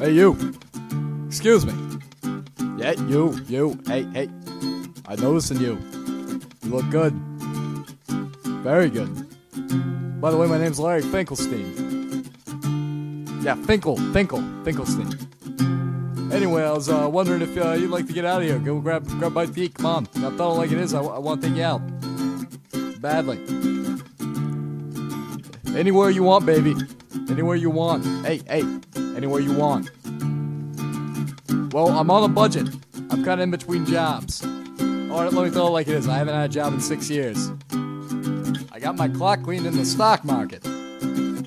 Hey, you. Excuse me. Yeah, you. Hey. I noticed in you. You look good. Very good. By the way, my name's Larry Finkelstein. Yeah, Finkelstein. Anyway, I was wondering if you'd like to get out of here. Go grab a bite to eat. Come on. Now, if that don't like it is, I want to take you out. Badly. Anywhere you want, baby. Anywhere you want. Hey. Anywhere you want. Well, I'm on a budget. I'm kind of in between jobs. Alright, let me tell it like it is. I haven't had a job in 6 years. I got my clock cleaned in the stock market. I'm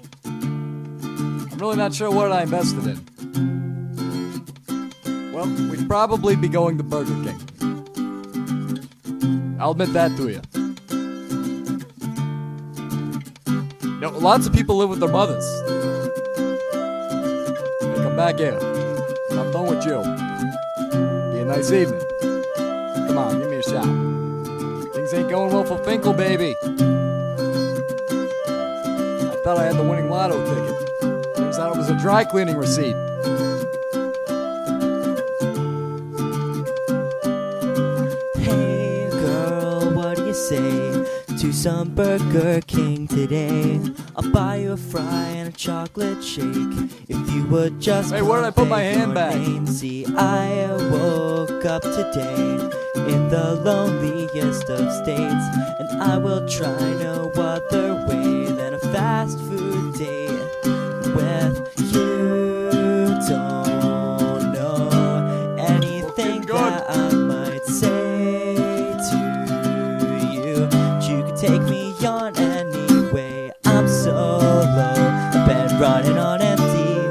really not sure what I invested in. Well, we'd probably be going to Burger King. I'll admit that to you. You know, lots of people live with their mothers. They come back here. I'm done with you. Be a nice evening. Come on, give me a shot. Things ain't going well for Finkel, baby. I thought I had the winning lotto ticket. Turns out it was a dry cleaning receipt. Say to some Burger King today. I'll buy you a fry and a chocolate shake if you would just. Hey, where did I put my handbag? See, I woke up today in the loneliest of states, and I will try no other way than a fast food date with you. Don't know anything that I might say. Take me on anyway. I'm so low, been running on empty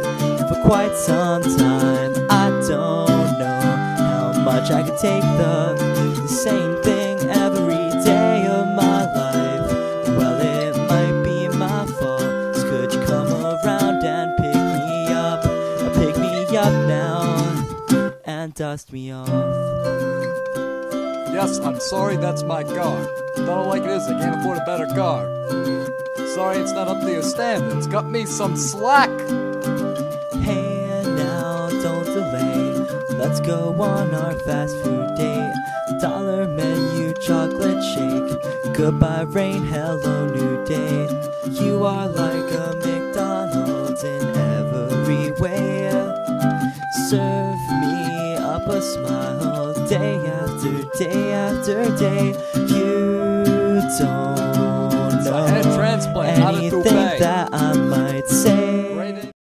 for quite some time. I don't know how much I could take the same thing every day of my life. Well, it might be my fault. So could you come around and pick me up now, and dust me off? Yes, I'm sorry, that's my car. Not like it is, I can't afford a better car. Sorry, it's not up to your standards. Cut me some slack! Hey, now, don't delay. Let's go on our fast food date. Dollar menu, chocolate shake. Goodbye, rain, hello, new day. You are like a McDonald's in every way. Serve me up a smile. Day after day after day, you don't know anything that I might say.